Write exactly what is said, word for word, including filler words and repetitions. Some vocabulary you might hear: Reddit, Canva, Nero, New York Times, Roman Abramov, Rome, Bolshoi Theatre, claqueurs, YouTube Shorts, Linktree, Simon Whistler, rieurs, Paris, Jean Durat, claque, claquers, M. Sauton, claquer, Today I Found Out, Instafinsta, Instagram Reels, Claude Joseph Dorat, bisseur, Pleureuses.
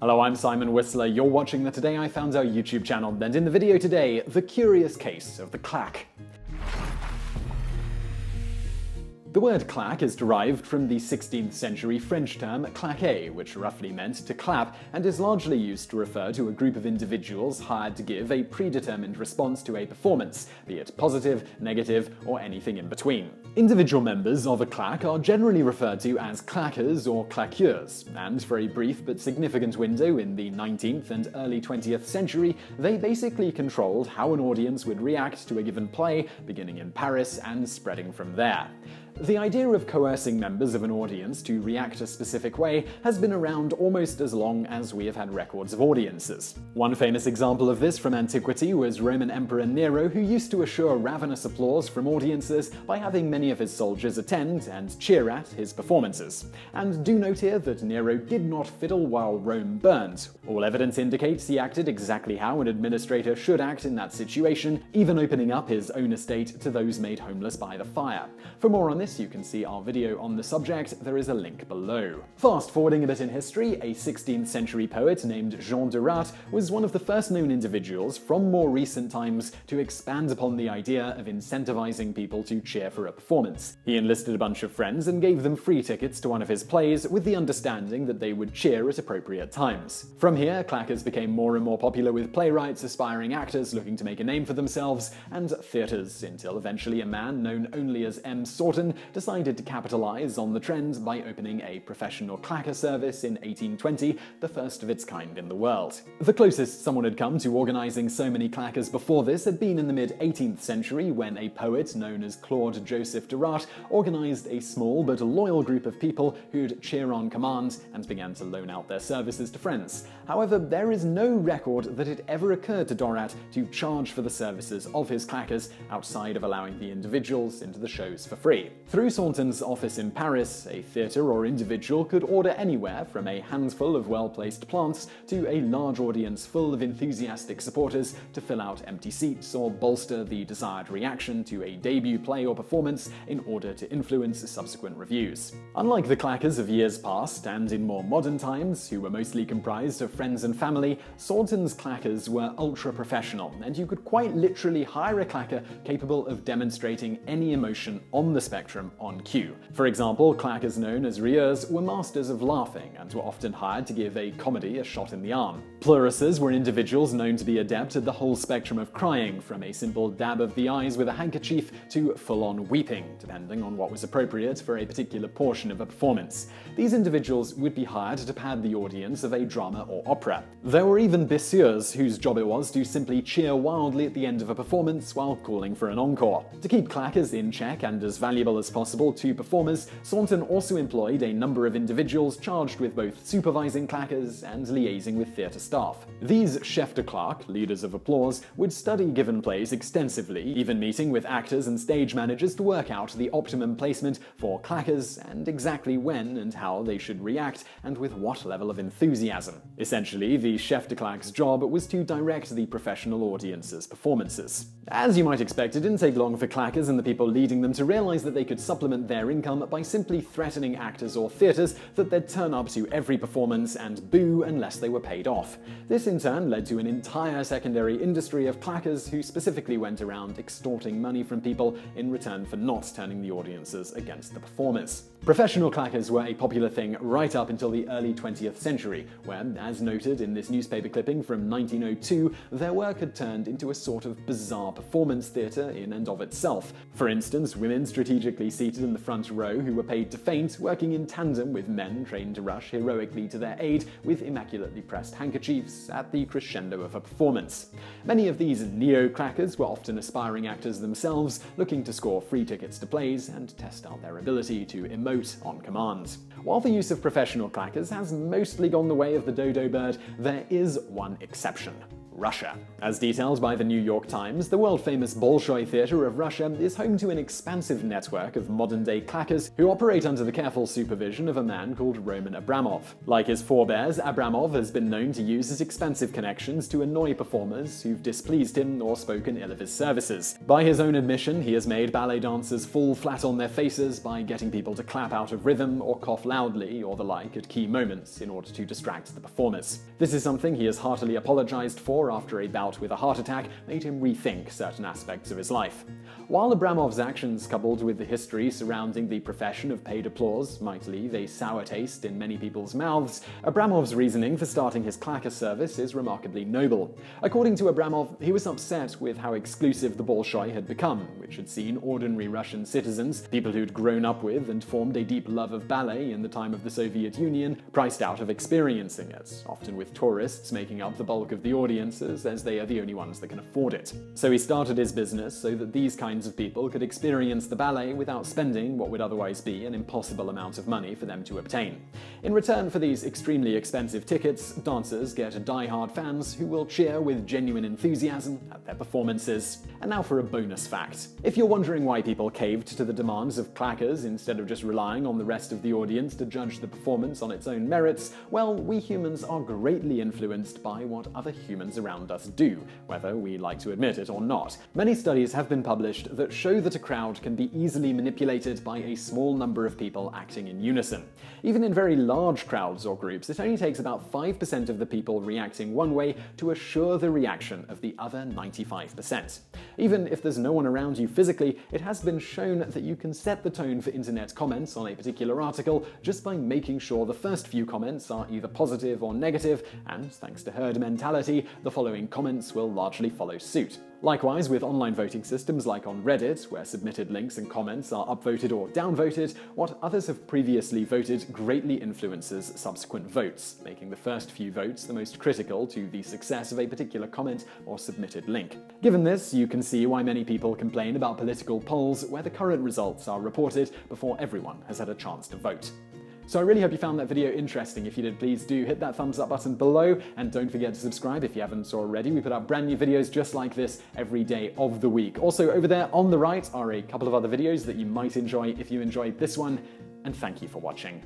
Hello, I'm Simon Whistler, you're watching the Today I Found Out YouTube channel, and in the video today, the curious case of the claque. The word claque is derived from the sixteenth century French term claquer, which roughly meant to clap, and is largely used to refer to a group of individuals hired to give a predetermined response to a performance, be it positive, negative, or anything in between. Individual members of a claque are generally referred to as claquers or claqueurs, and for a brief but significant window in the nineteenth and early twentieth century, they basically controlled how an audience would react to a given play, beginning in Paris and spreading from there. The idea of coercing members of an audience to react a specific way has been around almost as long as we have had records of audiences. One famous example of this from antiquity was Roman Emperor Nero, who used to assure ravenous applause from audiences by having many of his soldiers attend and cheer at his performances. And do note here that Nero did not fiddle while Rome burned. All evidence indicates he acted exactly how an administrator should act in that situation, even opening up his own estate to those made homeless by the fire. For more on this, you can see our video on the subject, there is a link below. Fast forwarding a bit in history, a sixteenth century poet named Jean Durat was one of the first known individuals from more recent times to expand upon the idea of incentivizing people to cheer for a performance. He enlisted a bunch of friends and gave them free tickets to one of his plays with the understanding that they would cheer at appropriate times. From here, claquers became more and more popular with playwrights, aspiring actors looking to make a name for themselves, and theatres, until eventually a man known only as M. Sauton decided to capitalize on the trend by opening a professional claquer service in eighteen twenty, the first of its kind in the world. The closest someone had come to organizing so many claquers before this had been in the mid eighteenth century, when a poet known as Claude Joseph Dorat organized a small but loyal group of people who'd cheer on command and began to loan out their services to friends. However, there is no record that it ever occurred to Dorat to charge for the services of his claquers outside of allowing the individuals into the shows for free. Through Sauton's office in Paris, a theatre or individual could order anywhere from a handful of well-placed plants to a large audience full of enthusiastic supporters to fill out empty seats or bolster the desired reaction to a debut play or performance in order to influence subsequent reviews. Unlike the claquers of years past, and in more modern times, who were mostly comprised of friends and family, Sauton's claquers were ultra-professional, and you could quite literally hire a claquer capable of demonstrating any emotion on the spectrum on cue. For example, claquers known as rieurs were masters of laughing and were often hired to give a comedy a shot in the arm. Pleureuses were individuals known to be adept at the whole spectrum of crying, from a simple dab of the eyes with a handkerchief to full-on weeping, depending on what was appropriate for a particular portion of a performance. These individuals would be hired to pad the audience of a drama or opera. There were even bisseurs, whose job it was to simply cheer wildly at the end of a performance while calling for an encore. To keep claquers in check and as valuable as possible to performers, Sauton also employed a number of individuals charged with both supervising claquers and liaising with theatre staff. These chefs de claque, leaders of applause, would study given plays extensively, even meeting with actors and stage managers to work out the optimum placement for claquers and exactly when and how they should react and with what level of enthusiasm. Essentially, the chef de claque's job was to direct the professional audience's performances. As you might expect, it didn't take long for claquers and the people leading them to realize that they could supplement their income by simply threatening actors or theatres that they'd turn up to every performance and boo unless they were paid off. This in turn led to an entire secondary industry of claquers who specifically went around extorting money from people in return for not turning the audiences against the performers. Professional claquers were a popular thing right up until the early twentieth century, where, as noted in this newspaper clipping from nineteen oh two, their work had turned into a sort of bizarre performance theatre in and of itself. For instance, women strategically seated in the front row who were paid to faint, working in tandem with men trained to rush heroically to their aid with immaculately pressed handkerchiefs at the crescendo of a performance. Many of these neo-claquers were often aspiring actors themselves, looking to score free tickets to plays and test out their ability to immerse on command. While the use of professional claquers has mostly gone the way of the dodo bird, there is one exception. Russia. As detailed by the New York Times, the world-famous Bolshoi Theatre of Russia is home to an expansive network of modern-day claquers who operate under the careful supervision of a man called Roman Abramov. Like his forebears, Abramov has been known to use his expansive connections to annoy performers who've displeased him or spoken ill of his services. By his own admission, he has made ballet dancers fall flat on their faces by getting people to clap out of rhythm or cough loudly or the like at key moments in order to distract the performers. This is something he has heartily apologized for after a bout with a heart attack made him rethink certain aspects of his life. While Abramov's actions, coupled with the history surrounding the profession of paid applause, might leave a sour taste in many people's mouths, Abramov's reasoning for starting his claquer service is remarkably noble. According to Abramov, he was upset with how exclusive the Bolshoi had become, which had seen ordinary Russian citizens, people who'd grown up with and formed a deep love of ballet in the time of the Soviet Union, priced out of experiencing it, often with tourists making up the bulk of the audiences as they are the only ones that can afford it. So he started his business so that these kinds of people could experience the ballet without spending what would otherwise be an impossible amount of money for them to obtain. In return for these extremely expensive tickets, dancers get die-hard fans who will cheer with genuine enthusiasm at their performances. And now for a bonus fact. If you're wondering why people caved to the demands of claqueurs instead of just relying on the rest of the audience to judge the performance on its own merits, well, we humans are greatly influenced by what other humans around us do, whether we like to admit it or not. Many studies have been published that show that a crowd can be easily manipulated by a small number of people acting in unison. Even in very large crowds or groups, it only takes about five percent of the people reacting one way to assure the reaction of the other ninety-five percent. Even if there's no one around you physically, it has been shown that you can set the tone for internet comments on a particular article just by making sure the first few comments are either positive or negative, and thanks to herd mentality, the following comments will largely follow suit. Likewise, with online voting systems like on Reddit, where submitted links and comments are upvoted or downvoted, what others have previously voted greatly influences subsequent votes, making the first few votes the most critical to the success of a particular comment or submitted link. Given this, you can see why many people complain about political polls where the current results are reported before everyone has had a chance to vote. So I really hope you found that video interesting. If you did, please do hit that thumbs up button below, and don't forget to subscribe if you haven't already. We put out brand new videos just like this every day of the week. Also, over there on the right are a couple of other videos that you might enjoy if you enjoyed this one, and thank you for watching.